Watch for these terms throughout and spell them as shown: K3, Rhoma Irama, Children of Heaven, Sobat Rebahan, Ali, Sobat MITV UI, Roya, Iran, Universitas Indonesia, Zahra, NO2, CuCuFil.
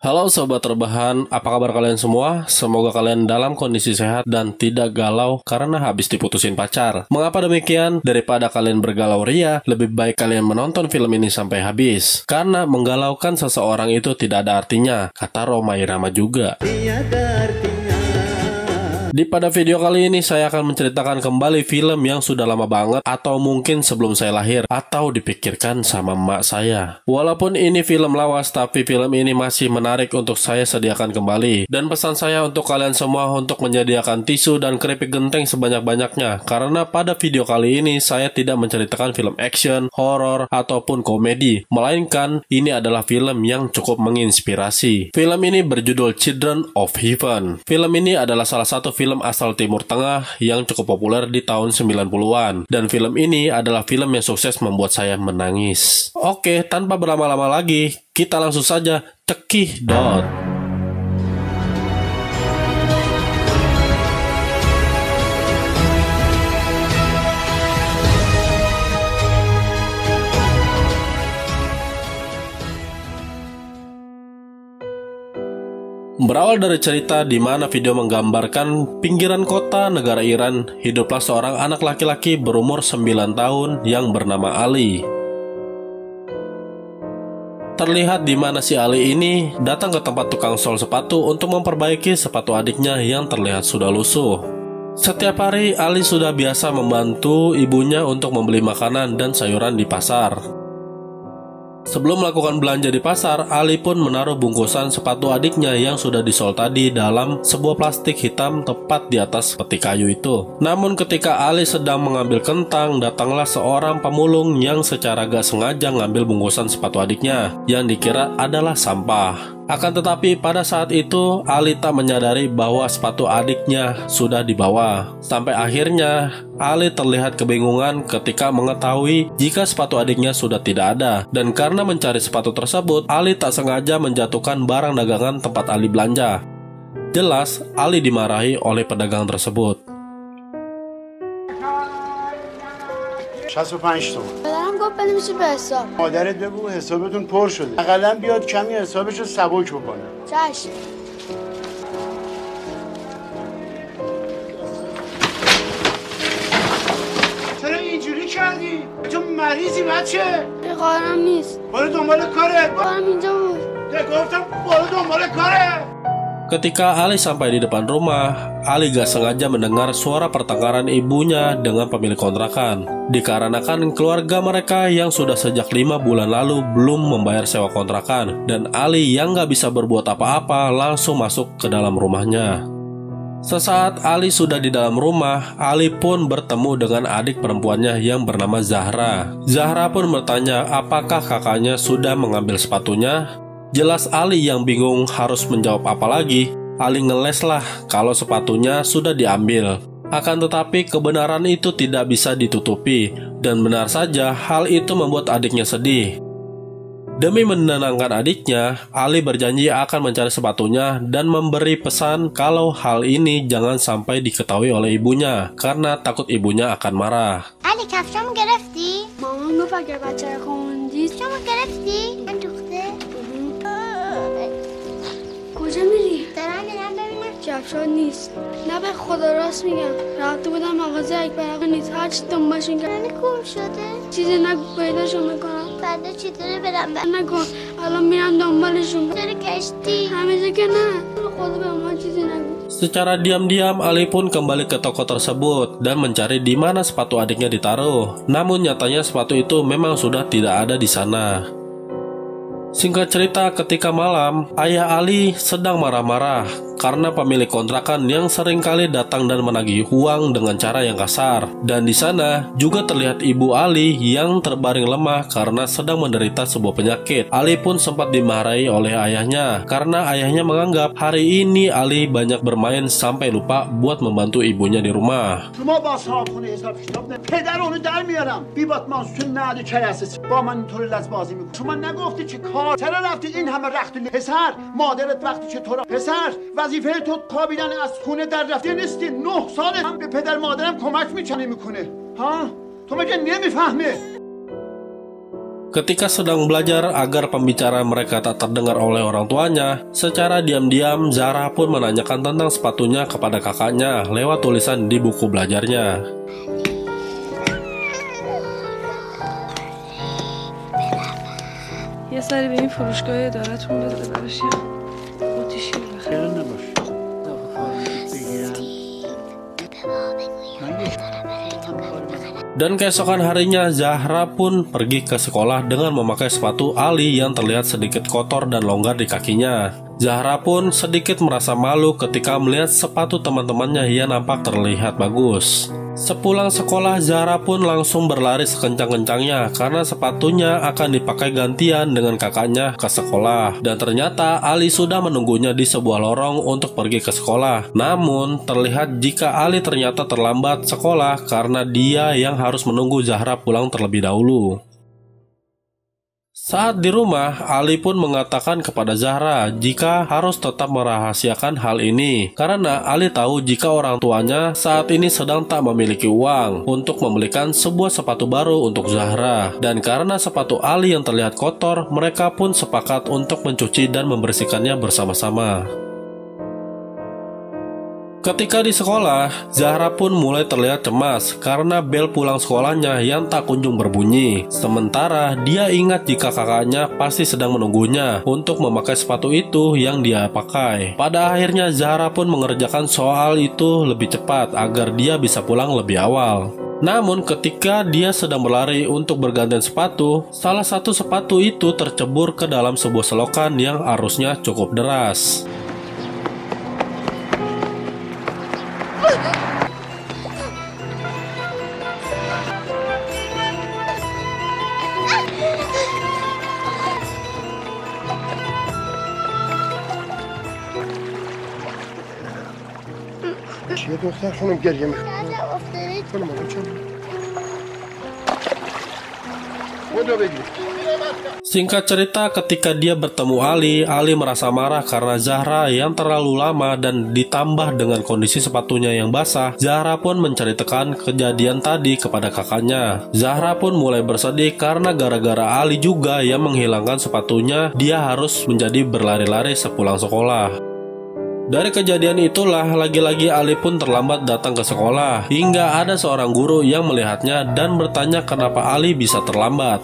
Halo Sobat Rebahan, apa kabar kalian semua? Semoga kalian dalam kondisi sehat dan tidak galau karena habis diputusin pacar. Mengapa demikian? Daripada kalian bergalau ria, lebih baik kalian menonton film ini sampai habis. Karena menggalaukan seseorang itu tidak ada artinya, kata Rhoma Irama juga. Pada video kali ini saya akan menceritakan kembali film yang sudah lama banget atau mungkin sebelum saya lahir atau dipikirkan sama emak saya. Walaupun ini film lawas, tapi film ini masih menarik untuk saya sediakan kembali. Dan pesan saya untuk kalian semua untuk menyediakan tisu dan keripik genteng sebanyak-banyaknya, karena pada video kali ini saya tidak menceritakan film action, horor, ataupun komedi, melainkan ini adalah film yang cukup menginspirasi. Film ini berjudul Children of Heaven. Film ini adalah salah satu film asal Timur Tengah yang cukup populer di tahun 90-an. Dan film ini adalah film yang sukses membuat saya menangis. Oke, tanpa berlama-lama lagi, kita langsung saja cekih dot. Berawal dari cerita di mana video menggambarkan pinggiran kota negara Iran, hiduplah seorang anak laki-laki berumur 9 tahun yang bernama Ali. Terlihat di mana si Ali ini datang ke tempat tukang sol sepatu untuk memperbaiki sepatu adiknya yang terlihat sudah lusuh. Setiap hari Ali sudah biasa membantu ibunya untuk membeli makanan dan sayuran di pasar. Sebelum melakukan belanja di pasar, Ali pun menaruh bungkusan sepatu adiknya yang sudah disol tadi dalam sebuah plastik hitam tepat di atas peti kayu itu. Namun ketika Ali sedang mengambil kentang, datanglah seorang pemulung yang secara gak sengaja ngambil bungkusan sepatu adiknya yang dikira adalah sampah. Akan tetapi pada saat itu Ali tak menyadari bahwa sepatu adiknya sudah dibawa. Sampai akhirnya Ali terlihat kebingungan ketika mengetahui jika sepatu adiknya sudah tidak ada. Dan karena mencari sepatu tersebut, Ali tak sengaja menjatuhkan barang dagangan tempat Ali belanja. Jelas Ali dimarahi oleh pedagang tersebut. 65 مادرت بگو حسابتون پر شده اقلا بیاد کمی حسابشو سبک بکنه چشم چرا اینجوری کردی؟ تو مریضی بچه؟ به قارم نیست برو دنبال کارت قارم اینجا بود گفتم برو دنبال کارت. Ketika Ali sampai di depan rumah, Ali gak sengaja mendengar suara pertengkaran ibunya dengan pemilik kontrakan. Dikarenakan keluarga mereka yang sudah sejak 5 bulan lalu belum membayar sewa kontrakan. Dan Ali yang gak bisa berbuat apa-apa langsung masuk ke dalam rumahnya. Sesaat Ali sudah di dalam rumah, Ali pun bertemu dengan adik perempuannya yang bernama Zahra. Zahra pun bertanya apakah kakaknya sudah mengambil sepatunya. Jelas Ali yang bingung harus menjawab apa lagi. Ali ngeles lah kalau sepatunya sudah diambil. Akan tetapi kebenaran itu tidak bisa ditutupi. Dan benar saja hal itu membuat adiknya sedih. Demi menenangkan adiknya, Ali berjanji akan mencari sepatunya dan memberi pesan kalau hal ini jangan sampai diketahui oleh ibunya, karena takut ibunya akan marah. Ali, kafsham gerefti? Mama pakai baca kondi. Kafsham gerefti? کجا میری؟ دارم میرم ببینم کفشات نیست نه به خدا راست میگم رفته بودم مغازه اکبر نیست هرچی دنباشون کردم گم شده چیزی نگو پیداشون میکنم فردا چطوری برم نکن الان میرم دنبالشون چرا کشتی همه جا که نه خدا به ما چیزی نگو. Secara diam-diam Ali pun kembali ke toko tersebut dan mencari di mana sepatu adiknya ditaruh. Namun nyatanya sepatu itu memang sudah tidak ada di sana. Singkat cerita, ketika malam, ayah Ali sedang marah-marah karena pemilik kontrakan yang seringkali datang dan menagih uang dengan cara yang kasar. Dan di sana juga terlihat ibu Ali yang terbaring lemah karena sedang menderita sebuah penyakit. Ali pun sempat dimarahi oleh ayahnya karena ayahnya menganggap hari ini Ali banyak bermain sampai lupa buat membantu ibunya di rumah. چرا رفتی این همه رختی پسر مادرت وقتی که تو را پسر وظیفه تو کابیدن از خونه در رفتی نیستی 9 ساله هم به پدر مادرم کمک میکنه ها تو مگه نمیفهمه. Ketika sedang belajar agar pembicaraan mereka tak terdengar oleh orang tuanya, secara diam-diam Zahra pun menanyakan tentang sepatunya kepada kakaknya lewat tulisan di buku belajarnya. Dan keesokan harinya Zahra pun pergi ke sekolah dengan memakai sepatu Ali yang terlihat sedikit kotor dan longgar di kakinya. Zahra pun sedikit merasa malu ketika melihat sepatu teman-temannya yang nampak terlihat bagus. Sepulang sekolah Zahra pun langsung berlari sekencang-kencangnya karena sepatunya akan dipakai gantian dengan kakaknya ke sekolah. Dan ternyata Ali sudah menunggunya di sebuah lorong untuk pergi ke sekolah. Namun terlihat jika Ali ternyata terlambat sekolah karena dia yang harus menunggu Zahra pulang terlebih dahulu. Saat di rumah, Ali pun mengatakan kepada Zahra jika harus tetap merahasiakan hal ini karena Ali tahu jika orang tuanya saat ini sedang tak memiliki uang untuk membelikan sebuah sepatu baru untuk Zahra. Dan karena sepatu Ali yang terlihat kotor, mereka pun sepakat untuk mencuci dan membersihkannya bersama-sama. Ketika di sekolah, Zahra pun mulai terlihat cemas karena bel pulang sekolahnya yang tak kunjung berbunyi. Sementara dia ingat jika kakaknya pasti sedang menunggunya untuk memakai sepatu itu yang dia pakai. Pada akhirnya Zahra pun mengerjakan soal itu lebih cepat agar dia bisa pulang lebih awal. Namun ketika dia sedang berlari untuk bergantian sepatu, salah satu sepatu itu tercebur ke dalam sebuah selokan yang arusnya cukup deras. Singkat cerita, ketika dia bertemu Ali, Ali merasa marah karena Zahra yang terlalu lama dan ditambah dengan kondisi sepatunya yang basah. Zahra pun menceritakan kejadian tadi kepada kakaknya. Zahra pun mulai bersedih karena gara-gara Ali juga yang menghilangkan sepatunya, dia harus menjadi berlari-lari sepulang sekolah. Dari kejadian itulah, lagi-lagi Ali pun terlambat datang ke sekolah, hingga ada seorang guru yang melihatnya dan bertanya kenapa Ali bisa terlambat.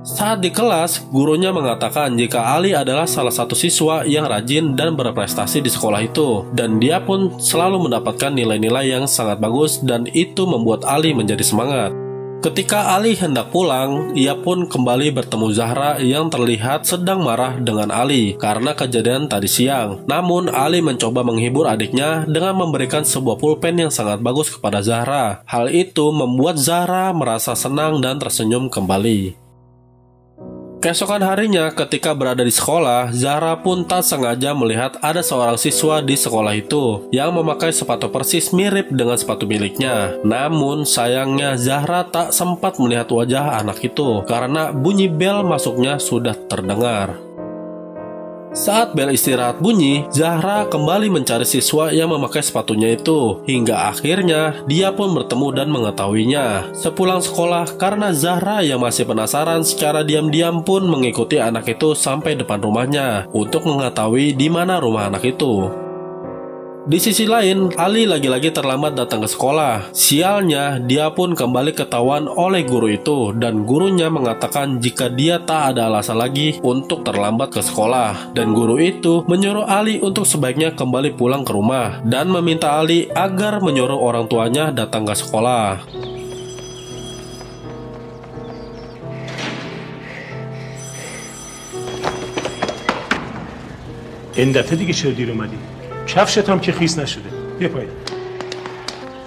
Saat di kelas, gurunya mengatakan jika Ali adalah salah satu siswa yang rajin dan berprestasi di sekolah itu. Dan dia pun selalu mendapatkan nilai-nilai yang sangat bagus dan itu membuat Ali menjadi semangat. Ketika Ali hendak pulang, ia pun kembali bertemu Zahra yang terlihat sedang marah dengan Ali karena kejadian tadi siang. Namun Ali mencoba menghibur adiknya dengan memberikan sebuah pulpen yang sangat bagus kepada Zahra. Hal itu membuat Zahra merasa senang dan tersenyum kembali. Keesokan harinya ketika berada di sekolah, Zahra pun tak sengaja melihat ada seorang siswa di sekolah itu yang memakai sepatu persis mirip dengan sepatu miliknya. Namun sayangnya Zahra tak sempat melihat wajah anak itu karena bunyi bel masuknya sudah terdengar. Saat bel istirahat bunyi, Zahra kembali mencari siswa yang memakai sepatunya itu, hingga akhirnya dia pun bertemu dan mengetahuinya. Sepulang sekolah, karena Zahra yang masih penasaran secara diam-diam pun mengikuti anak itu sampai depan rumahnya untuk mengetahui di mana rumah anak itu. Di sisi lain, Ali lagi-lagi terlambat datang ke sekolah. Sialnya, dia pun kembali ketahuan oleh guru itu dan gurunya mengatakan jika dia tak ada alasan lagi untuk terlambat ke sekolah. Dan guru itu menyuruh Ali untuk sebaiknya kembali pulang ke rumah dan meminta Ali agar menyuruh orang tuanya datang ke sekolah. کفشت هم که خیس نشده بیا پایین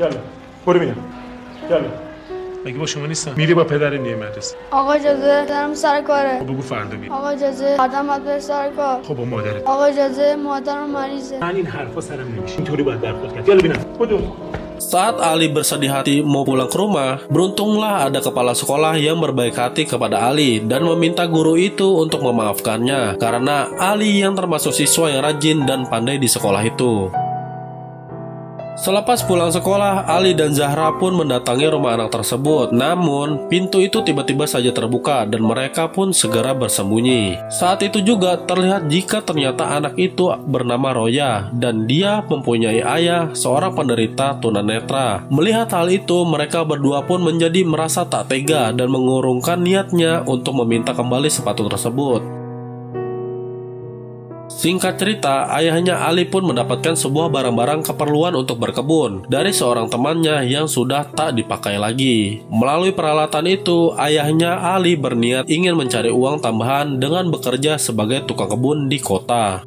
یالا برو ببینم یالا مگه با شما نیستم میری با پدر میای مدرسه آقا اجازه دارم سر کاره بگو فردا میام آقا اجازه آدم باید بره سر کار خب با مادرت آقا اجازه مادرم مریضه من این حرفا سرم نمیشه اینطوری باید برخورد کرد یالا ببینم بدو Saat Ali bersedih hati mau pulang ke rumah, beruntunglah ada kepala sekolah yang berbaik hati kepada Ali dan meminta guru itu untuk memaafkannya karena Ali yang termasuk siswa yang rajin dan pandai di sekolah itu. Selepas pulang sekolah, Ali dan Zahra pun mendatangi rumah anak tersebut. Namun, pintu itu tiba-tiba saja terbuka dan mereka pun segera bersembunyi. Saat itu juga terlihat jika ternyata anak itu bernama Roya dan dia mempunyai ayah, seorang penderita tunanetra. Melihat hal itu, mereka berdua pun menjadi merasa tak tega dan mengurungkan niatnya untuk meminta kembali sepatu tersebut. Singkat cerita, ayahnya Ali pun mendapatkan sebuah barang-barang keperluan untuk berkebun dari seorang temannya yang sudah tak dipakai lagi. Melalui peralatan itu, ayahnya Ali berniat ingin mencari uang tambahan dengan bekerja sebagai tukang kebun di kota.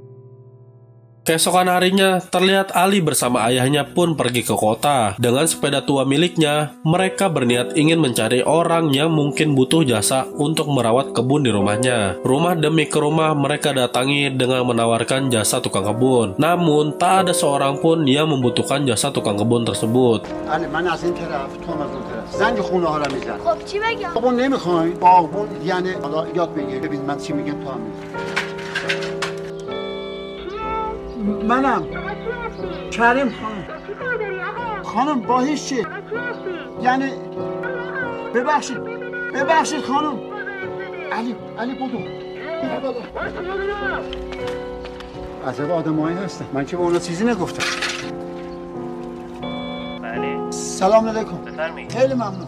Keesokan harinya, terlihat Ali bersama ayahnya pun pergi ke kota. Dengan sepeda tua miliknya, mereka berniat ingin mencari orang yang mungkin butuh jasa untuk merawat kebun di rumahnya. Rumah demi ke rumah mereka datangi dengan menawarkan jasa tukang kebun. Namun, tak ada seorang pun yang membutuhkan jasa tukang kebun tersebut. منم کریم خانم با هیچ چی یعنی ببخشید خانم علی بودو عجب آدمایی هستن من که به اونا چیزی نگفتم بله سلام علیکم بفرمایید خیلی ممنون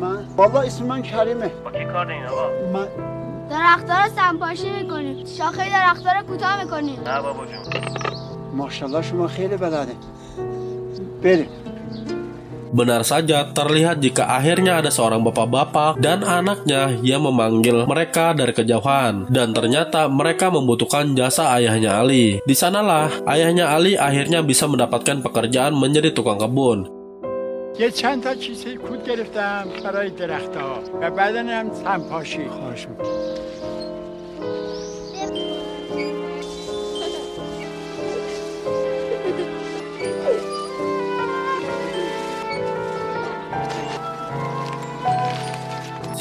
من والا اسم من کریمه با کی کار دارین آقا من درخت‌ها رو سنپاشی می‌کنیم. شاخه درخت‌ها رو کوتاه می‌کنیم. نه بابا جون. ماشاءالله شما خیلی بلده. بریم. Benar saja, terlihat jika akhirnya ada seorang bapak-bapak dan anaknya yang memanggil mereka dari kejauhan. Dan ternyata mereka membutuhkan jasa ayahnya Ali. Di sanalah ayahnya Ali akhirnya bisa mendapatkan pekerjaan menjadi tukang kebun. یه چند تا چیزی کود گرفتم برای درخت‌ها و بعدن هم سنپاشی خواهش می‌کنم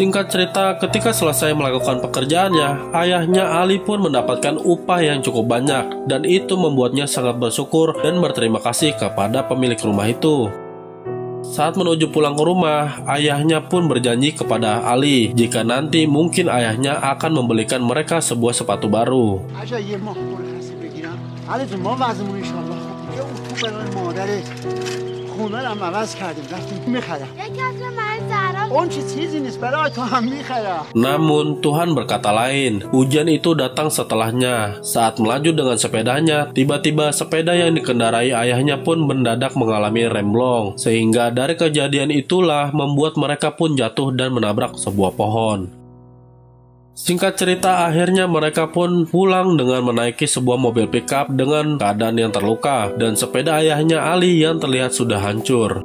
Singkat cerita, ketika selesai melakukan pekerjaannya, ayahnya Ali pun mendapatkan upah yang cukup banyak dan itu membuatnya sangat bersyukur dan berterima kasih kepada pemilik rumah itu. Saat menuju pulang ke rumah, ayahnya pun berjanji kepada Ali jika nanti mungkin ayahnya akan membelikan mereka sebuah sepatu baru. Namun Tuhan berkata lain. Hujan itu datang setelahnya. Saat melaju dengan sepedanya, tiba-tiba sepeda yang dikendarai ayahnya pun mendadak mengalami remblong, sehingga dari kejadian itulah membuat mereka pun jatuh dan menabrak sebuah pohon. Singkat cerita, akhirnya mereka pun pulang dengan menaiki sebuah mobil pickup dengan keadaan yang terluka dan sepeda ayahnya Ali yang terlihat sudah hancur.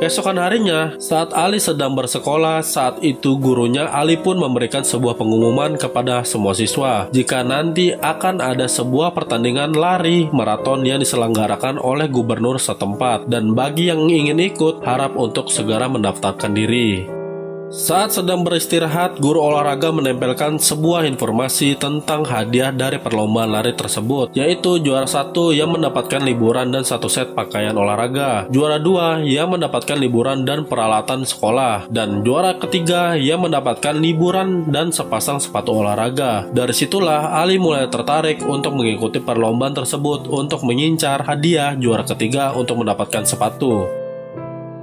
Keesokan harinya, saat Ali sedang bersekolah, saat itu gurunya Ali pun memberikan sebuah pengumuman kepada semua siswa jika nanti akan ada sebuah pertandingan lari maraton yang diselenggarakan oleh gubernur setempat dan bagi yang ingin ikut harap untuk segera mendaftarkan diri. Saat sedang beristirahat, guru olahraga menempelkan sebuah informasi tentang hadiah dari perlombaan lari tersebut, yaitu juara 1 yang mendapatkan liburan dan 1 set pakaian olahraga, juara 2 yang mendapatkan liburan dan peralatan sekolah, dan juara ketiga yang mendapatkan liburan dan sepasang sepatu olahraga. Dari situlah Ali mulai tertarik untuk mengikuti perlombaan tersebut untuk mengincar hadiah juara ketiga untuk mendapatkan sepatu.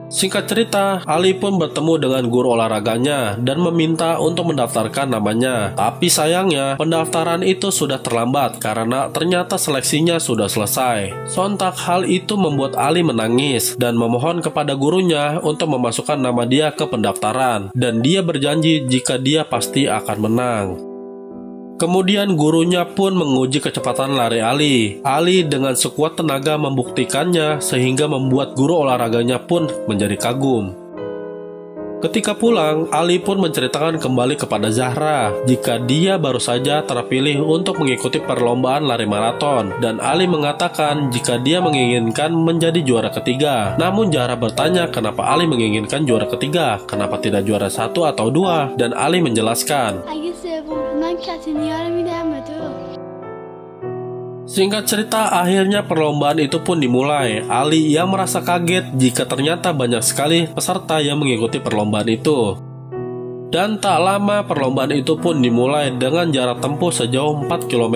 Singkat cerita, Ali pun bertemu dengan guru olahraganya dan meminta untuk mendaftarkan namanya. Tapi sayangnya, pendaftaran itu sudah terlambat karena ternyata seleksinya sudah selesai. Sontak hal itu membuat Ali menangis dan memohon kepada gurunya untuk memasukkan nama dia ke pendaftaran. Dan dia berjanji jika dia pasti akan menang. Kemudian gurunya pun menguji kecepatan lari Ali. Ali dengan sekuat tenaga membuktikannya sehingga membuat guru olahraganya pun menjadi kagum. Ketika pulang, Ali pun menceritakan kembali kepada Zahra jika dia baru saja terpilih untuk mengikuti perlombaan lari maraton, dan Ali mengatakan jika dia menginginkan menjadi juara ketiga. Namun Zahra bertanya kenapa Ali menginginkan juara ketiga, kenapa tidak juara satu atau dua, dan Ali menjelaskan. Singkat cerita, akhirnya perlombaan itu pun dimulai. Ali yang merasa kaget jika ternyata banyak sekali peserta yang mengikuti perlombaan itu. Dan tak lama perlombaan itu pun dimulai dengan jarak tempuh sejauh 4 km.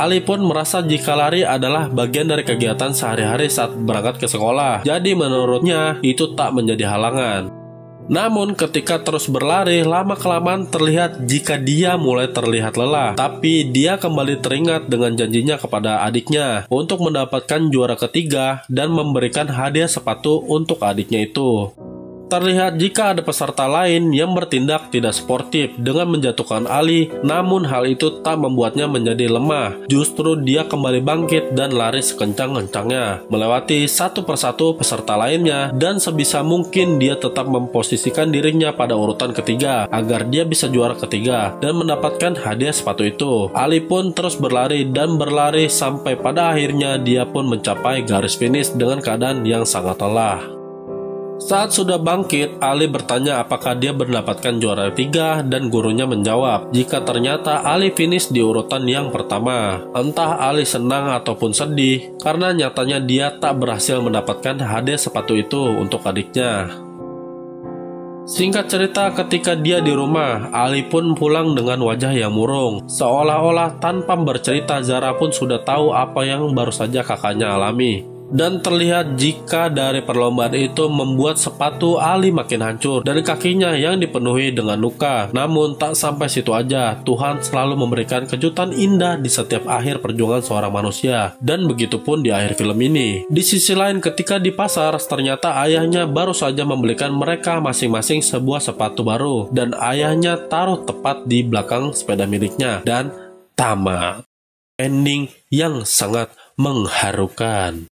Ali pun merasa jika lari adalah bagian dari kegiatan sehari-hari saat berangkat ke sekolah. Jadi menurutnya itu tak menjadi halangan. Namun ketika terus berlari, lama-kelamaan terlihat jika dia mulai terlihat lelah. Tapi dia kembali teringat dengan janjinya kepada adiknya untuk mendapatkan juara ketiga dan memberikan hadiah sepatu untuk adiknya itu. Terlihat jika ada peserta lain yang bertindak tidak sportif dengan menjatuhkan Ali, namun hal itu tak membuatnya menjadi lemah. Justru dia kembali bangkit dan lari sekencang-kencangnya, melewati satu persatu peserta lainnya, dan sebisa mungkin dia tetap memposisikan dirinya pada urutan ketiga, agar dia bisa juara ketiga dan mendapatkan hadiah sepatu itu. Ali pun terus berlari dan berlari sampai pada akhirnya dia pun mencapai garis finish dengan keadaan yang sangat lelah. Saat sudah bangkit, Ali bertanya apakah dia mendapatkan juara ketiga dan gurunya menjawab jika ternyata Ali finish di urutan yang pertama. Entah Ali senang ataupun sedih karena nyatanya dia tak berhasil mendapatkan hadiah sepatu itu untuk adiknya. Singkat cerita, ketika dia di rumah, Ali pun pulang dengan wajah yang murung. Seolah-olah tanpa bercerita, Zahra pun sudah tahu apa yang baru saja kakaknya alami. Dan terlihat jika dari perlombaan itu membuat sepatu Ali makin hancur dan kakinya yang dipenuhi dengan luka. Namun tak sampai situ aja, Tuhan selalu memberikan kejutan indah di setiap akhir perjuangan seorang manusia. Dan begitu pun di akhir film ini. Di sisi lain, ketika di pasar, ternyata ayahnya baru saja membelikan mereka masing-masing sebuah sepatu baru. Dan ayahnya taruh tepat di belakang sepeda miliknya. Dan tamat. Ending yang sangat mengharukan.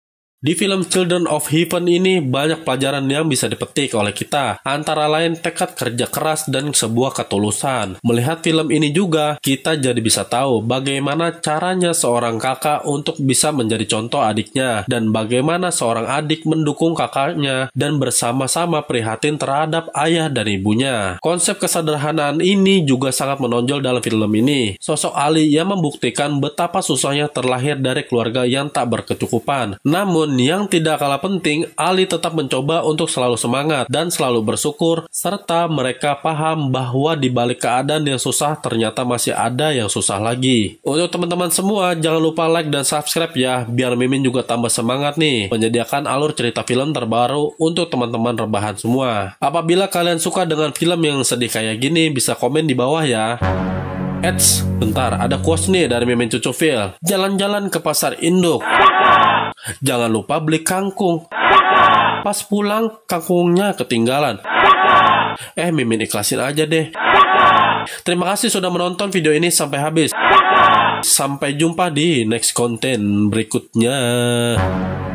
Di film Children of Heaven ini banyak pelajaran yang bisa dipetik oleh kita, antara lain tekad kerja keras dan sebuah ketulusan. Melihat film ini juga, kita jadi bisa tahu bagaimana caranya seorang kakak untuk bisa menjadi contoh adiknya, dan bagaimana seorang adik mendukung kakaknya dan bersama-sama prihatin terhadap ayah dan ibunya. Konsep kesederhanaan ini juga sangat menonjol dalam film ini. Sosok Ali yang membuktikan betapa susahnya terlahir dari keluarga yang tak berkecukupan. Namun yang tidak kalah penting, Ali tetap mencoba untuk selalu semangat dan selalu bersyukur, serta mereka paham bahwa di balik keadaan yang susah ternyata masih ada yang susah lagi. Untuk teman-teman semua, jangan lupa like dan subscribe ya, biar Mimin juga tambah semangat nih menyediakan alur cerita film terbaru untuk teman-teman rebahan semua. Apabila kalian suka dengan film yang sedih kayak gini, bisa komen di bawah ya. Eits, bentar, ada quotes nih dari Mimin CuCuFil. Jalan-jalan ke pasar induk, jangan lupa beli kangkung. Pas pulang, kangkungnya ketinggalan. Mimin ikhlasin aja deh. Terima kasih sudah menonton video ini sampai habis. Sampai jumpa di next konten berikutnya.